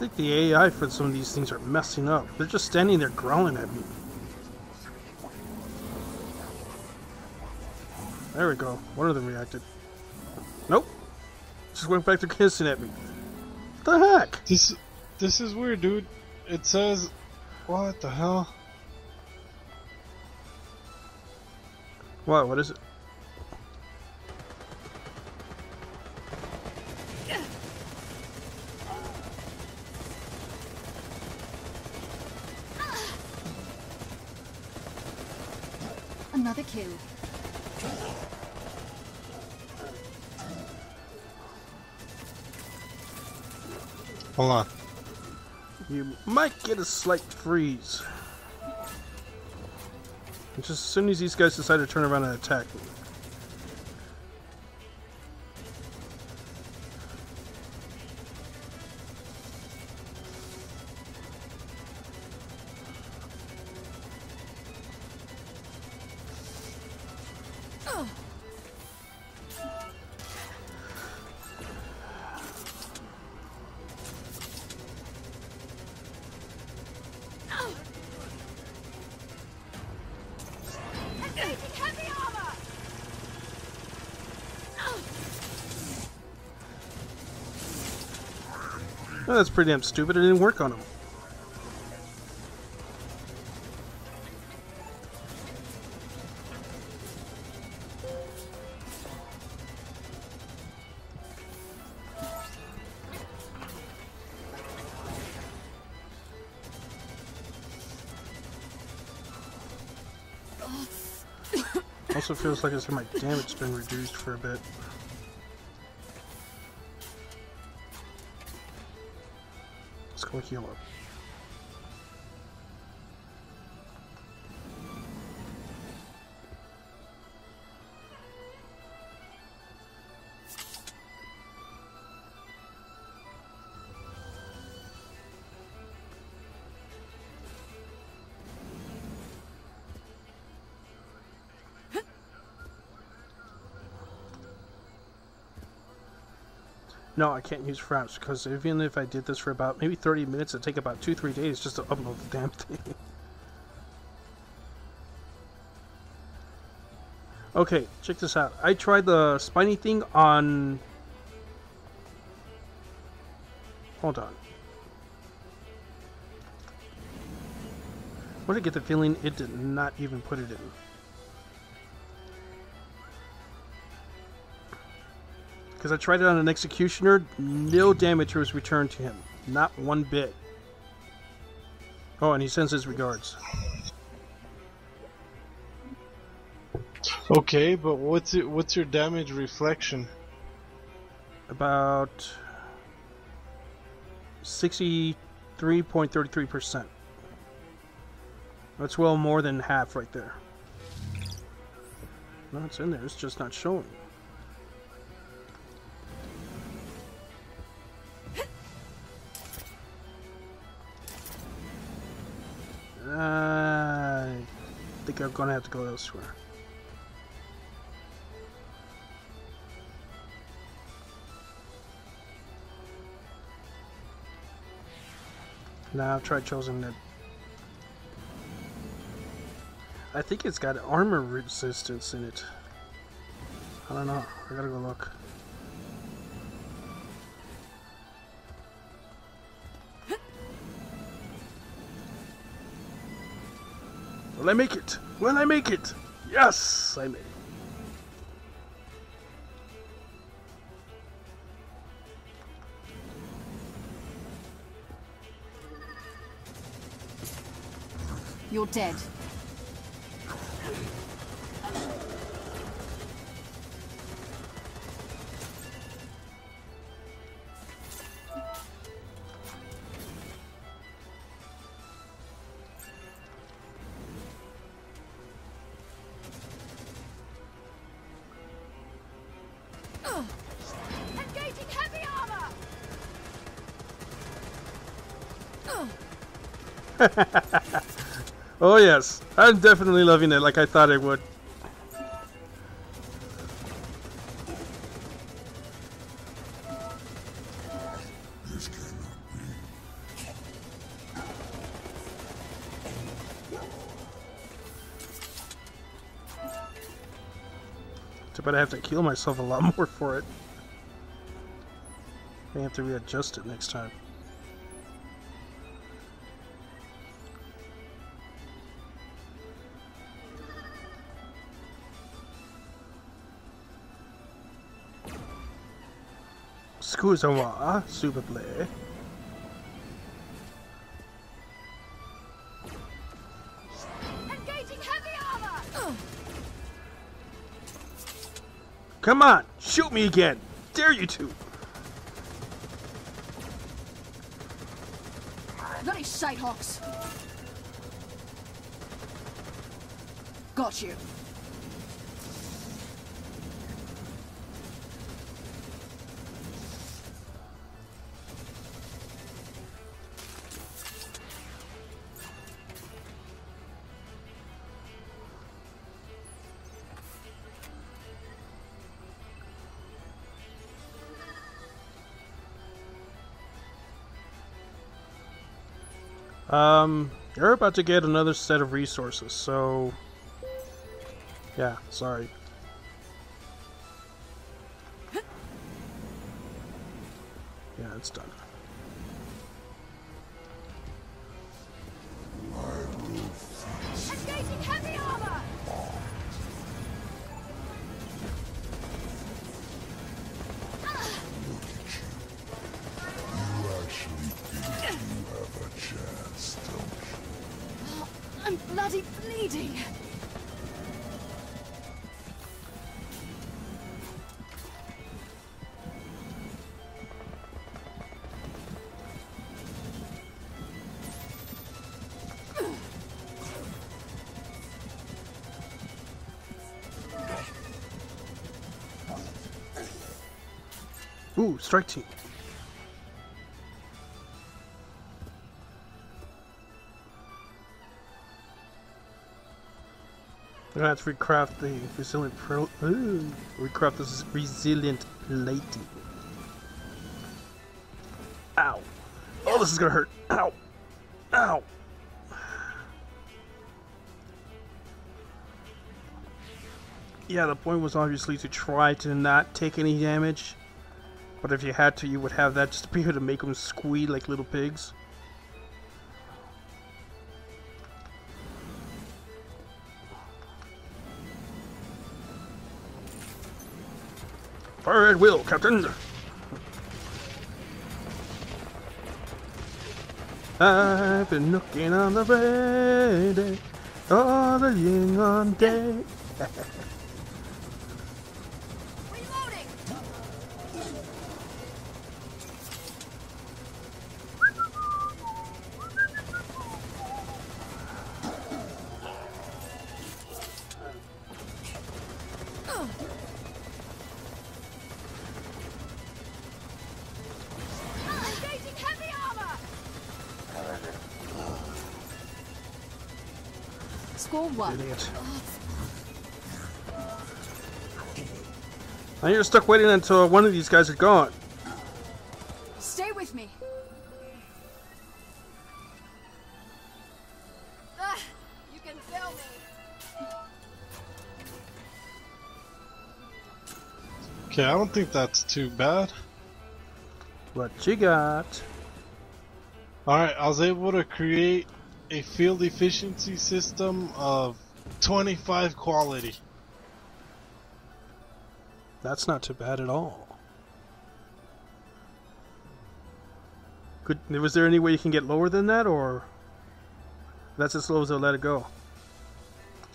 I think the AI for some of these things are messing up. They're just standing there growling at me. There we go. One of them reacted. Nope. Just went back to kissing at me. What the heck? This is weird, dude. It says... What the hell? What? What is it? Another kill. Hold on. You might get a slight freeze. Just as soon as these guys decide to turn around and attack me. Oh, that's pretty damn stupid. It didn't work on him. Also feels like my damage's been reduced for a bit. Let's go heal up. No, I can't use fraps, because even if I did this for about maybe 30 minutes, it'd take about 2-3 days just to upload the damn thing. Okay, check this out. I tried the spiny thing on... Hold on. When I get the feeling it did not even put it in. Because I tried it on an executioner, no damage was returned to him. Not one bit. Oh, and he sends his regards. Okay, but what's your damage reflection? About 63.33%. That's well more than half right there. No, it's in there, it's just not showing. I think I'm gonna have to go elsewhere. Nah, I've tried choosing that. I think it's got armor resistance in it. I don't know. I gotta go look. Will I make it? Will I make it? Yes, I made it. You're dead. Oh yes, I'm definitely loving it like I thought I would. This cannot be. I bet I have to kill myself a lot more for it. May have to readjust it next time. Excusez-moi, s'il vous plaît. Come on, shoot me again! Dare you to! Nice sight, Hawks. Got you. You're about to get another set of resources, so yeah, sorry. Yeah, it's done. Engaging heavy armor. I'm bloody bleeding. Ooh, strike team. I'm gonna have to recraft the resilient recraft this resilient lady. Ow! Oh, this is gonna hurt. Ow! Ow! Yeah, the point was obviously to try to not take any damage, but if you had to, you would have that just to be able to make them squeal like little pigs. Fire at will, Captain! I've been looking on the radio all the young day. Reloading! Idiot. Now you're stuck waiting until one of these guys are gone. Stay with me. You can fail me. Okay, I don't think that's too bad. What you got? Alright, I was able to create a field efficiency system of 25 quality. That's not too bad at all. Could, was there any way you can get lower than that, or that's as low as I'll let it go?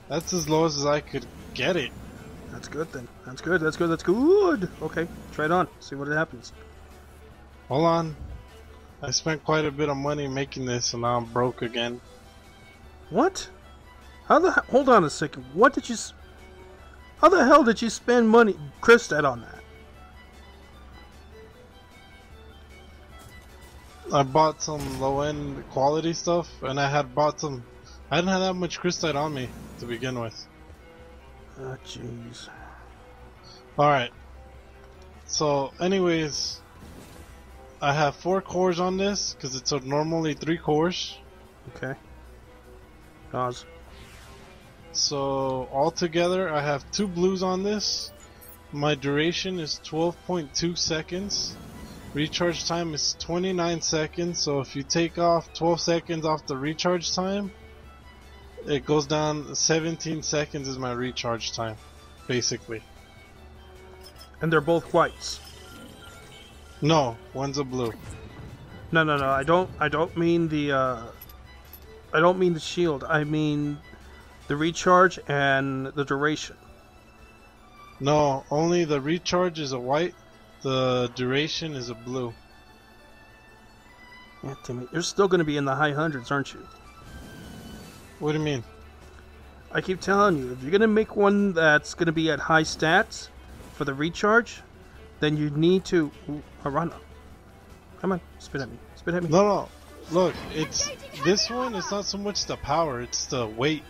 That's as low as I could get it. That's good then. That's good. That's good. That's good. Okay, try it on. See what happens. Hold on. I spent quite a bit of money making this, and now I'm broke again. What? How the hold on a second. What did you? How the hell did you spend money, Cristite, on that? I bought some low-end quality stuff, and I had bought some. I didn't have that much Cristite on me to begin with. Oh jeez. All right. So, anyways. I have 4 cores on this because it's normally 3 cores. Okay. Oz. So altogether, I have 2 blues on this My duration is 12.2 seconds. Recharge time is 29 seconds. So if you take off 12 seconds off the recharge time, it goes down. 17 seconds is my recharge time, basically. And they're both whites. No, one's a blue. No. I don't mean the. I don't mean the shield. I mean the recharge and the duration. No, only the recharge is a white. The duration is a blue. God damn it. You're still going to be in the high hundreds, aren't you? What do you mean? I keep telling you, if you're going to make one that's going to be at high stats for the recharge, then you need to... Ooh, Arana. Come on, spit at me. Spit at me. No. Look, it's... This one, it's not so much the power, it's the weight.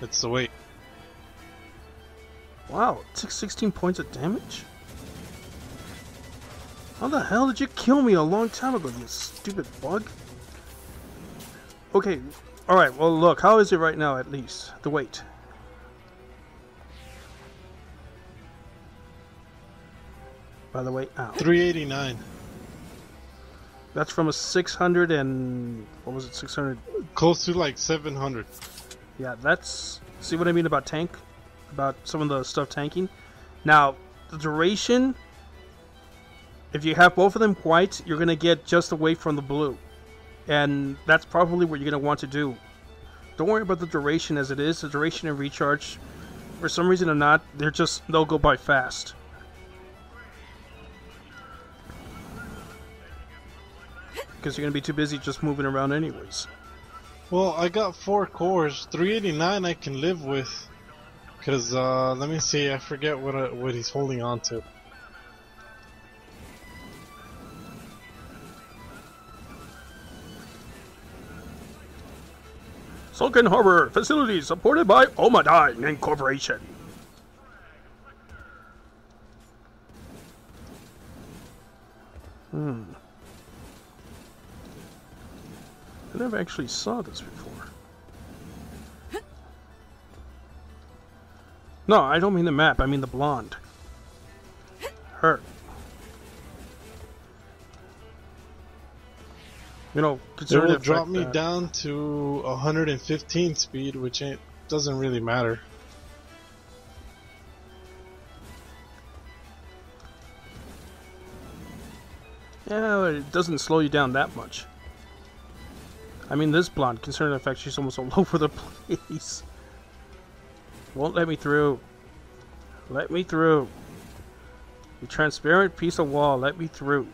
It's the weight. Wow, 16 points of damage? How the hell did you kill me a long time ago, you stupid bug? Okay, alright, well look, how is it right now at least? The weight. By the way, ow. 389. That's from a 600 and... What was it, 600? Close to like 700. Yeah, that's... See what I mean about tank? About some of the stuff tanking? Now, the duration... If you have both of them white, you're going to get just away from the blue. And that's probably what you're going to want to do. Don't worry about the duration as it is. The duration and recharge, for some reason or not, they're just... They'll go by fast. Because you're going to be too busy just moving around anyways. Well, I got 4 cores. 389 I can live with. Because, let me see. I forget what he's holding on to. Sulcan Harbor Facilities supported by Omadine Incorporation. I never actually saw this before. No, I don't mean the map, I mean the blonde. Her. You know, considering it will drop me down to 115 speed, which doesn't really matter. Yeah, it doesn't slow you down that much. I mean, this blonde, considering the fact she's almost all over the place. Won't let me through. Let me through. You transparent piece of wall, let me through.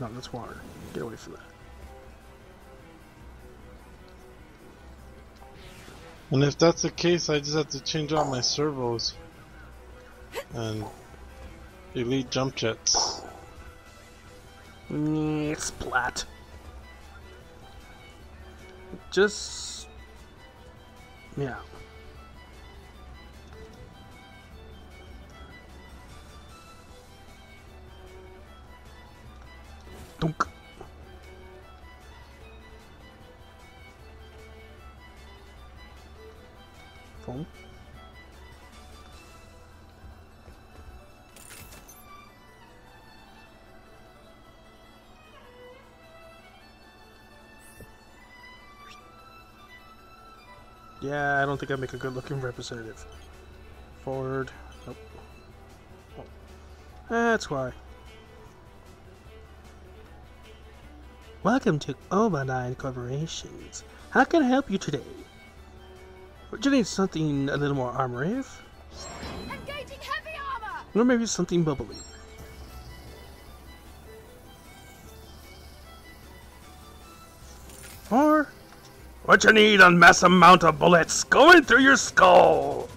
No, that's water. Get away from that. And if that's the case, I just have to change out my servos. And elite jump jets. Splat. Just... Yeah. Dunk. Phone. Yeah, I don't think I'd make a good-looking representative. Forward. Nope. Oh. That's why. Welcome to Omadine Corporations. How can I help you today? Would you need something a little more armorative? Engaging heavy armor! Or maybe something bubbly. Or... What you need, a mass amount of bullets going through your skull!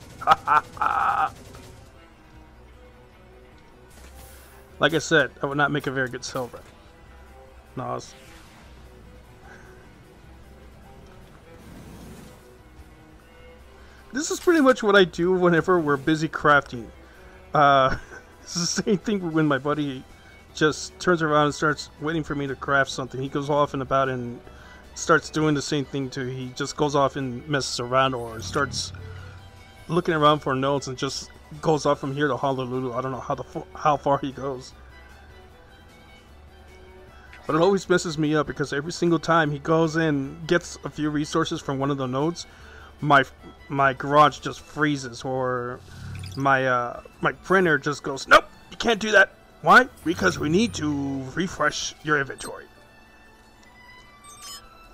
Like I said, I would not make a very good silver. Nas. This is pretty much what I do whenever we're busy crafting. This is the same thing when my buddy just turns around and starts waiting for me to craft something. He goes off and about and... starts doing the same thing too. He just goes off and messes around or starts looking around for nodes and just goes off from here to Honolulu. I don't know how far he goes. But it always messes me up because every single time he goes in, gets a few resources from one of the nodes, my garage just freezes, or my printer just goes, nope, you can't do that. Why? Because we need to refresh your inventory.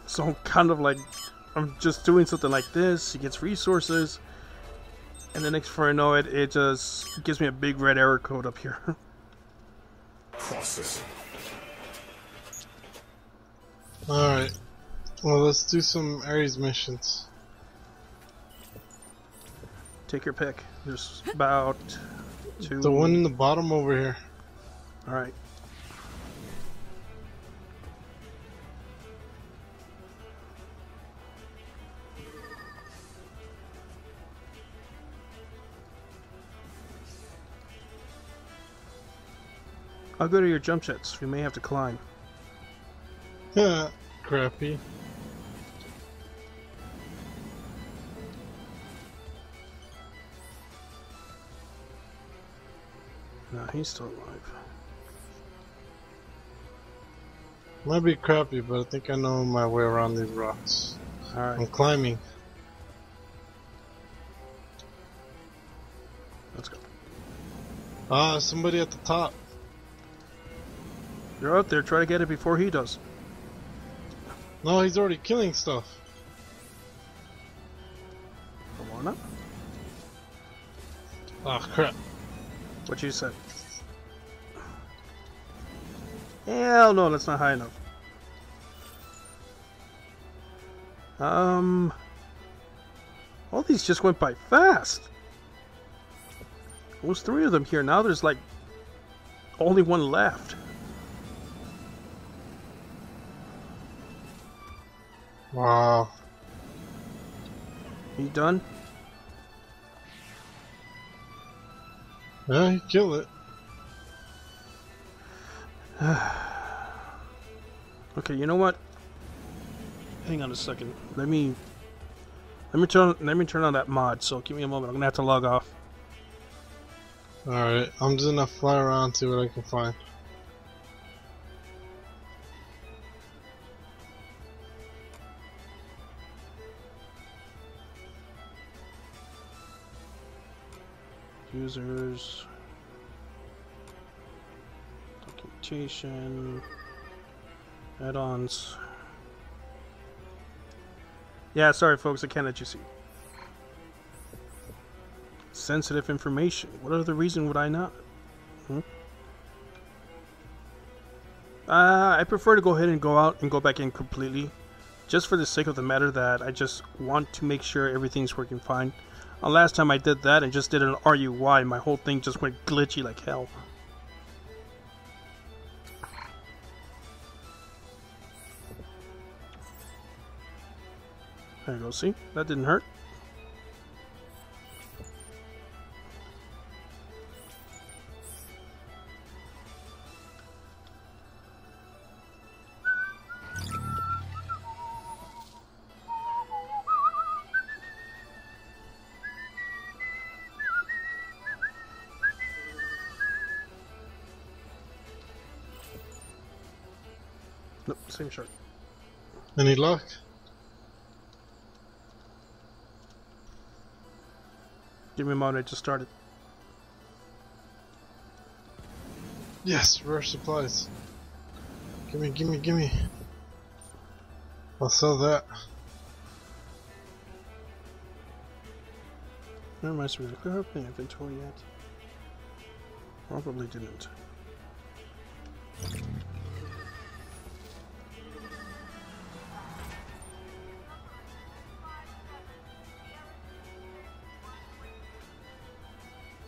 So I'm kind of like, I'm just doing something like this, he gets resources, and the next before I know it, it just gives me a big red error code up here. Processing. Alright, well let's do some Ares missions. Take your pick. There's about two. The one in the bottom over here. Alright. I'll go to your jump jets. We may have to climb. Yeah, crappy. No, he's still alive. Might be crappy, but I think I know my way around these rocks. Alright. I'm climbing. Let's go. Ah, somebody at the top. You're out there, try to get it before he does. No, he's already killing stuff. Come on up. Oh crap. What you said. Hell no, that's not high enough. All these just went by fast. There was 3 of them here, now there's like only 1 left. Wow. He done? Yeah, he killed it. Okay, you know what? Hang on a second. Let me turn on that mod, so give me a moment, I'm gonna have to log off. Alright, I'm just gonna fly around, see what I can find. Users, documentation, add-ons. Yeah, sorry folks, I can't let you see. Sensitive information. What other reason would I not? I prefer to go ahead and go out and go back in completely, just for the sake of the matter that I just want to make sure everything's working fine. Last time I did that and just did an RUI, my whole thing just went glitchy like hell. There you go, see? That didn't hurt. Nope, same shark. Any luck? Give me a moment, I just started. Yes, rare supplies. Gimme, gimme, gimme. I'll sell that. That reminds me, did I clear up the inventory yet? Probably didn't.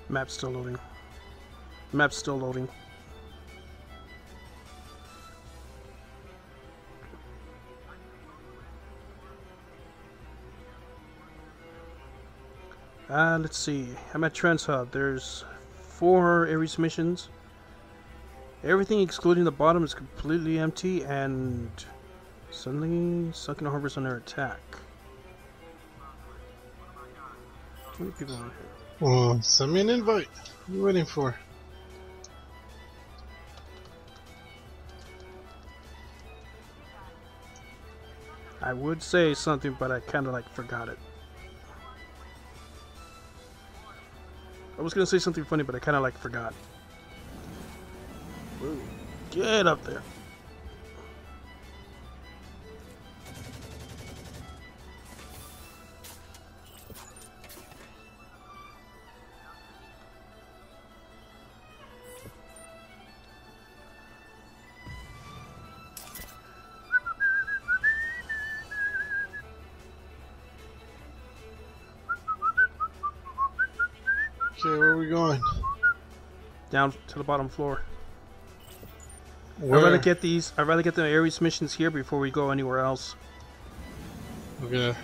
Map's still loading. Map's still loading. Let's see. I'm at Trans Hub. There's 4 Ares missions. Everything excluding the bottom is completely empty, and suddenly sunken harbors under attack. How many people are here? Well, send me an invite. What are you waiting for? I would say something, but I kind of like forgot it. I was gonna say something funny, but I kind of like forgot. Whoa. Get up there. Okay, where are we going? Down to the bottom floor. Where? I'd rather get the Ares missions here before we go anywhere else. Okay.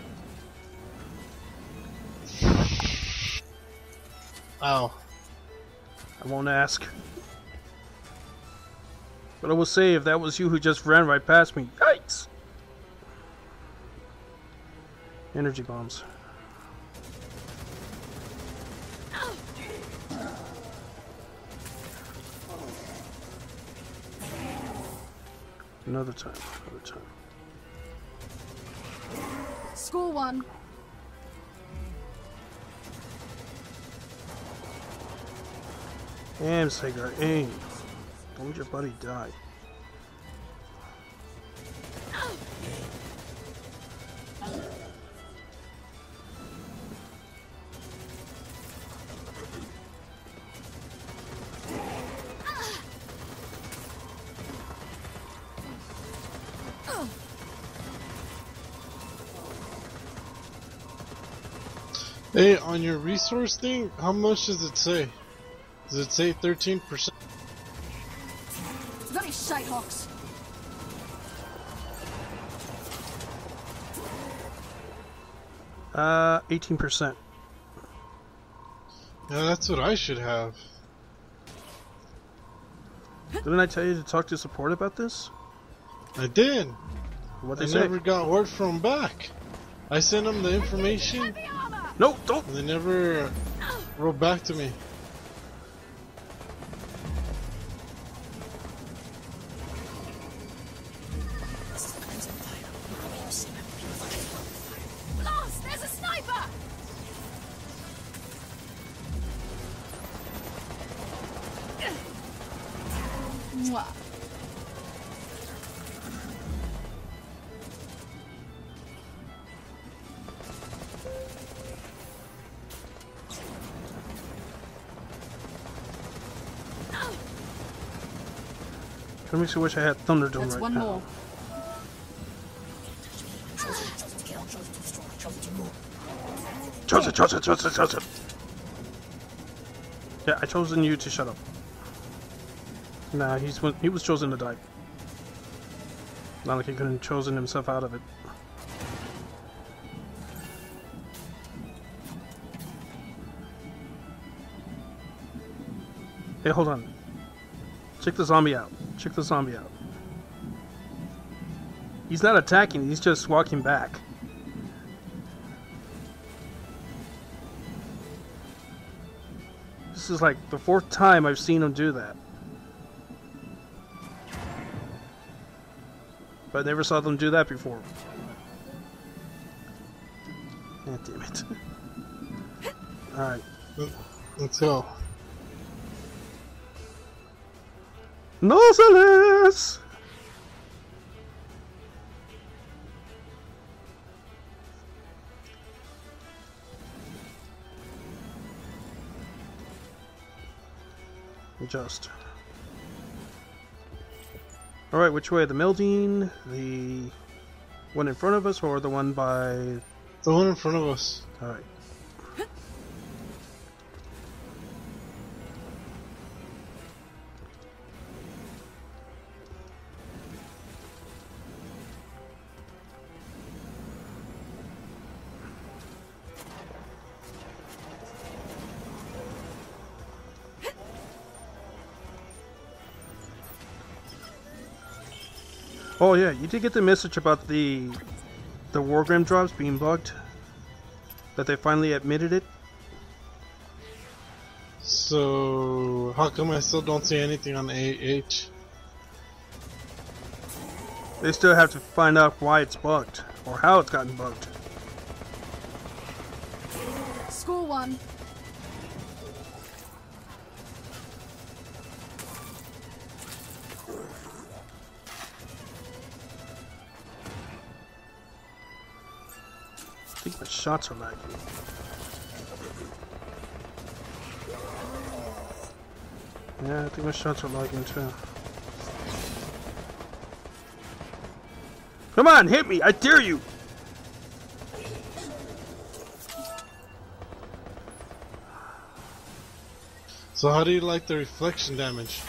Ow. I won't ask. But I will say, if that was you who just ran right past me, yikes! Energy bombs. Another time. School one. Damn, Segar, aim. Don't let your buddy die. Hey, on your resource thing, how much does it say? Does it say 13%? Bloody shite hawks! Uh, 18%. Yeah, that's what I should have. Didn't I tell you to talk to support about this? I did. What they say? I never got word from back. I sent them the information. No, don't! They never wrote back to me. Blast! There's a sniper! Mwah. That makes me wish I had Thunderdome right now. One more. Chose it. Yeah, I chosen you to shut up. Nah, he was chosen to die. Not like he couldn't have chosen himself out of it. Hey, hold on. Check the zombie out. He's not attacking, he's just walking back. This is like the fourth time I've seen him do that. But I never saw them do that before. God damn it. Alright. Let's go. Nautilus! Adjust. Alright, which way? The Meldean, the one in front of us, or the one by... The one in front of us. Alright. Oh yeah, you did get the message about the Wargram drops being bugged. That they finally admitted it. So how come I still don't see anything on AH? They still have to find out why it's bugged, or how it's gotten bugged. School one. I think my shots are lagging. Yeah, I think my shots are lagging too. Come on, hit me! I dare you! So how do you like the reflection damage?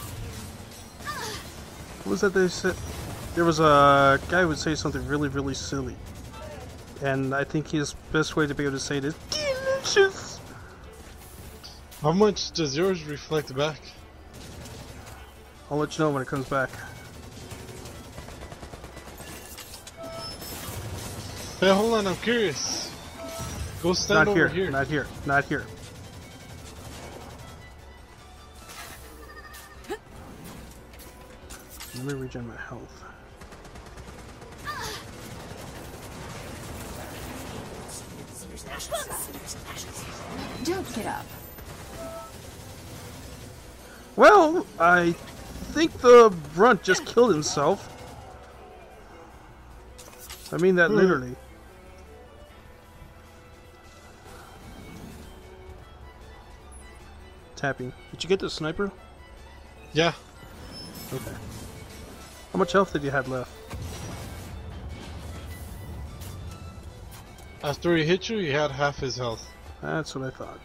What was that they said? There was a guy who would say something really, really silly. And I think his best way to be able to say it is delicious! How much does yours reflect back? I'll let you know when it comes back. Hey, hold on, I'm curious. Go stand over here. Not here, not here, not here. Let me regen my health. Don't get up. Well, I think the brunt just killed himself. I mean that literally. Tapping. Did you get the sniper? Yeah. Okay. How much health did you have left? After he hit you, he had half his health. That's what I thought.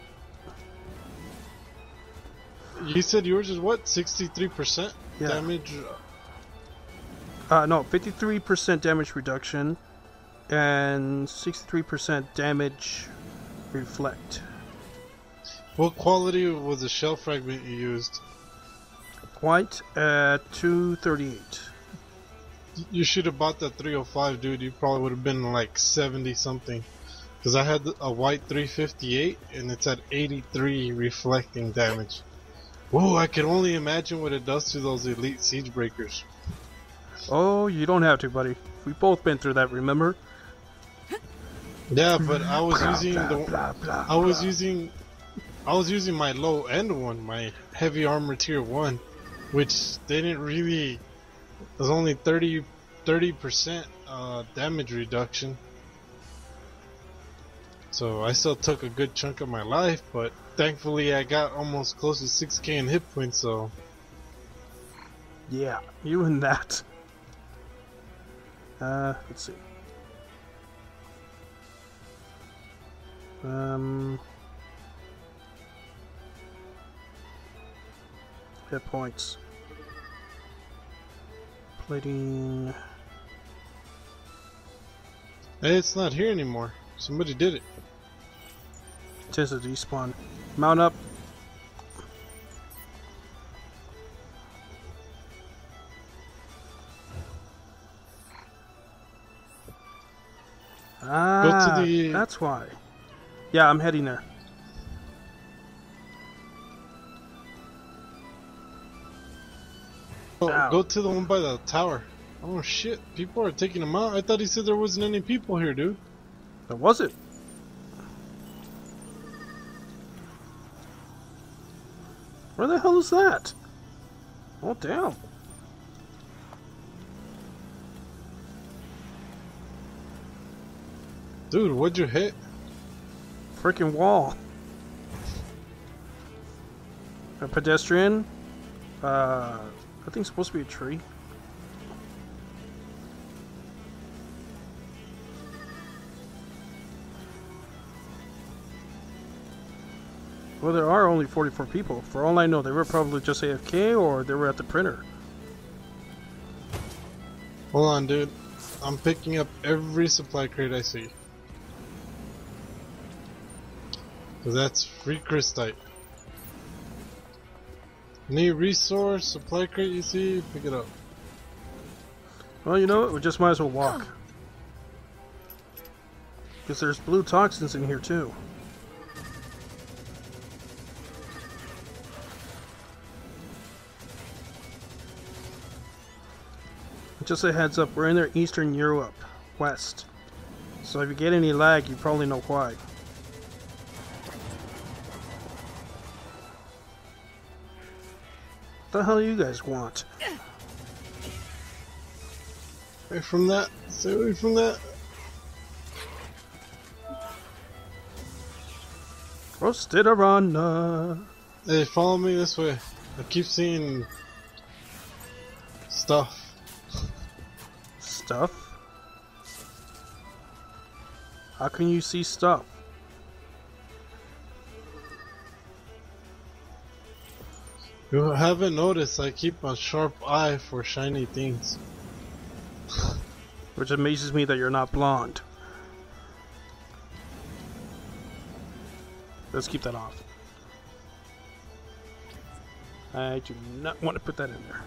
You said yours is what? 63% damage? No, 53% damage reduction and 63% damage reflect. What quality was the shell fragment you used? White at 238. You should have bought that 305, dude. You probably would have been like 70 something. Because I had a white 358 and it's at 83 reflecting damage. Whoa, I can only imagine what it does to those elite siege breakers. Oh, you don't have to, buddy. We've both been through that, remember? Yeah, but I was using my low end one, my heavy armor tier 1, which didn't really. There's only 30% damage reduction. So I still took a good chunk of my life, but thankfully I got almost close to 6k in hit points, so. Yeah, you and that. Let's see. Hit points. Plating. Hey, it's not here anymore. Somebody did it. It is a despawn. Mount up. Ah, go to the... that's why. Yeah, I'm heading there. Oh, go to the one by the tower. Oh shit, people are taking them out. I thought he said there wasn't any people here, dude. There wasn't. Where the hell is that? Oh damn. Dude, what'd you hit? Freaking wall. A pedestrian. I think it's supposed to be a tree. Well, there are only 44 people. For all I know, they were probably just AFK or they were at the printer. Hold on, dude. I'm picking up every supply crate I see. That's free Cristite. New resource, supply crate you see, pick it up. Well, you know what? We just might as well walk. Because there's blue toxins in here, too. Just a heads up, we're in their Eastern Europe, west. So if you get any lag, you probably know why. What the hell do you guys want? Stay away from that. Stay away from that. Rostidarana. Hey, follow me this way. I keep seeing stuff. Stuff? How can you see stuff? You haven't noticed I keep a sharp eye for shiny things. Which amazes me that you're not blonde. Let's keep that off. I do not want to put that in there.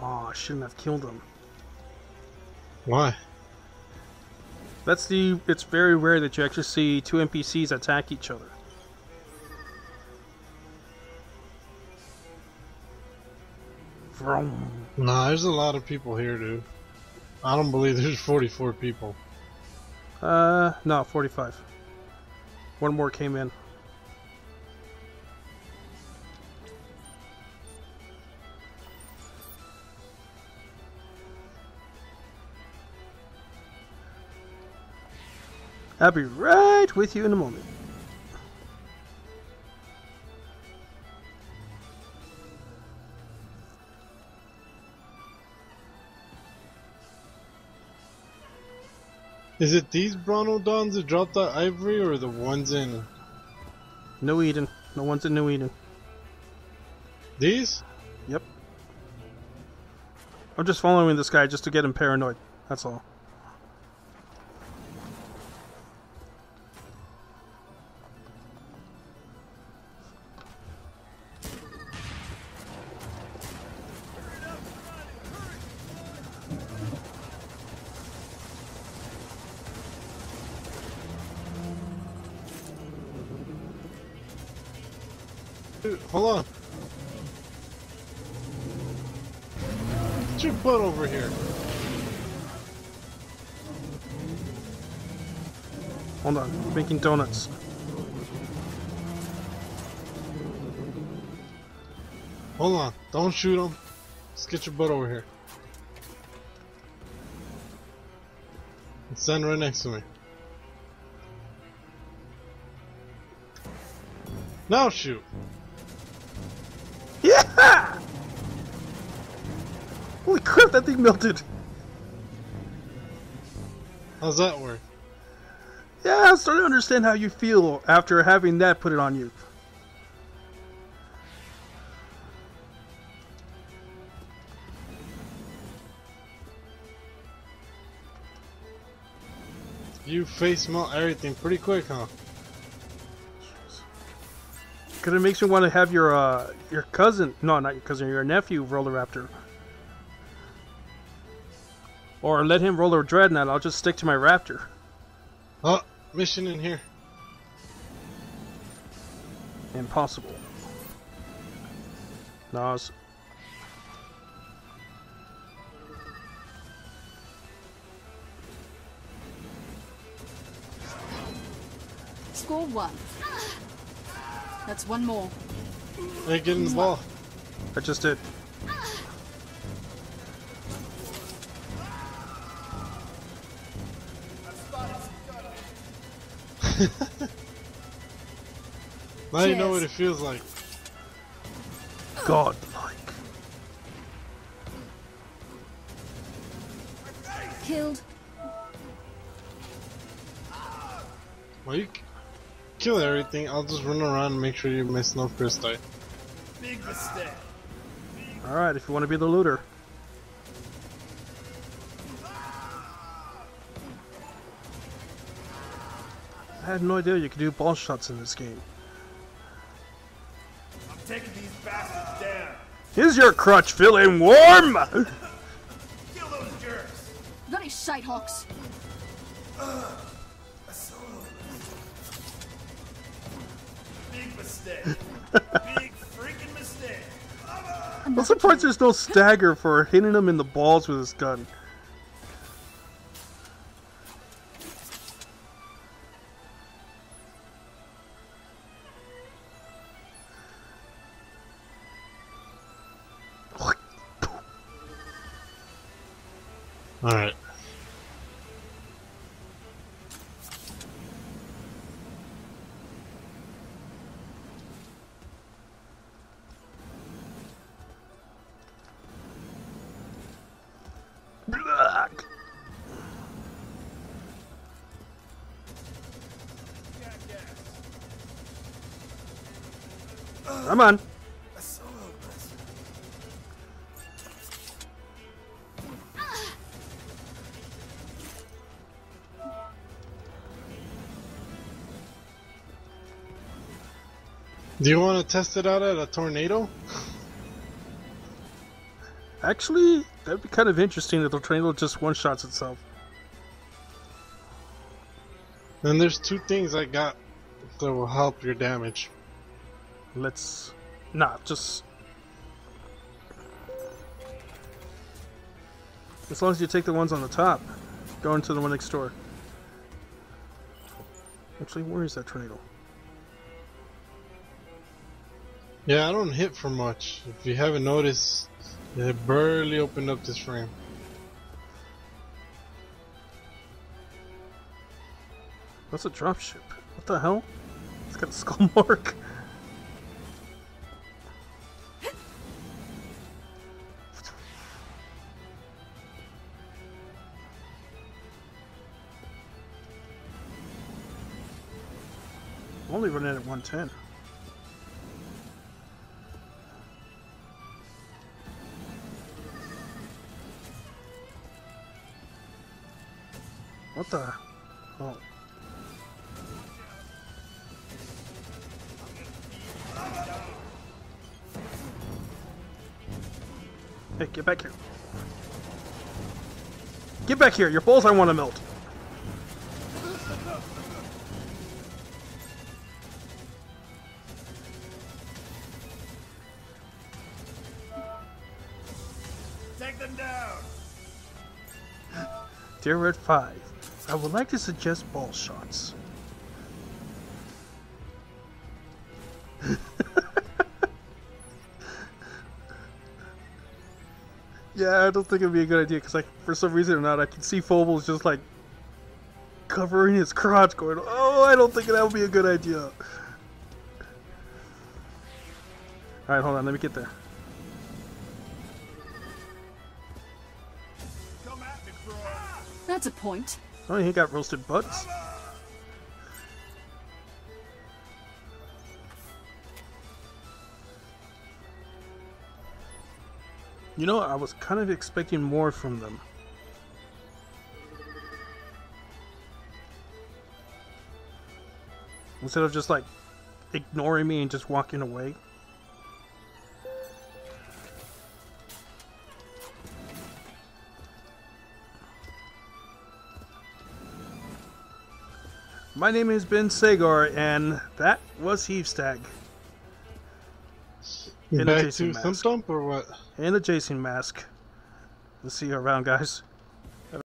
Oh, I shouldn't have killed him. Why? That's the... It's very rare that you actually see two NPCs attack each other. Vroom. Nah, there's a lot of people here, dude. I don't believe there's 44 people. No, 45. One more came in. I'll be right with you in a moment. Is it these Bronodons that dropped that ivory, or the ones in New Eden? The ones in New Eden. These? Yep. I'm just following this guy just to get him paranoid. That's all. Hold on. Get your butt over here. Hold on, I'm making donuts. Hold on, don't shoot him. Just get your butt over here. And stand right next to me. Now shoot. Yeah! Holy crap, that thing melted! How's that work? Yeah, I'm starting to understand how you feel after having that put it on you. You face melt everything pretty quick, huh? Because it makes me want to have your cousin, no, not your cousin, your nephew roll a raptor. Or let him roll a dreadnought, I'll just stick to my raptor. Oh, mission in here. Impossible. Nas. Score one. That's one more. Hey, get in the ball. I just did. Now you know what it feels like. Godlike. Killed. Mike? Kill everything, I'll just run around and make sure you miss no Cristite. Big mistake. Alright, if you want to be the looter. I had no idea you could do ball shots in this game. I'm taking these bastards down. Here's your crutch, feeling warm! Kill those jerks! Bloody shitehawks! mistake. Big freaking mistake. I'm surprised there's no stagger for hitting him in the balls with his gun. Alright. Come on. Do you want to test it out at a tornado? Actually, that'd be kind of interesting if the tornado just one-shots itself. And there's two things I got that will help your damage. Let's... Nah, just... As long as you take the ones on the top, go into the one next door. Actually, where is that tornado? Yeah, I don't hit for much. If you haven't noticed, it barely opened up this frame. That's a dropship. What the hell? It's got a skull mark. I'm only running at 110. What the? Oh. Hey, get back here. Get back here! Your balls I want to melt! Take them down! Dear Red 5. I would like to suggest ball shots. Yeah, I don't think it'd be a good idea because, like, for some reason or not, I can see Fobles just like covering his crotch, going, "Oh, I don't think that would be a good idea." All right, hold on, let me get there. That's a point. Oh, he got roasted butts. You know, I was kind of expecting more from them. Instead of just like ignoring me and just walking away. My name is Ben Segar, and that was Heavestag. In a Jason mask. Thump or what? In a Jason mask. Let's see you around, guys.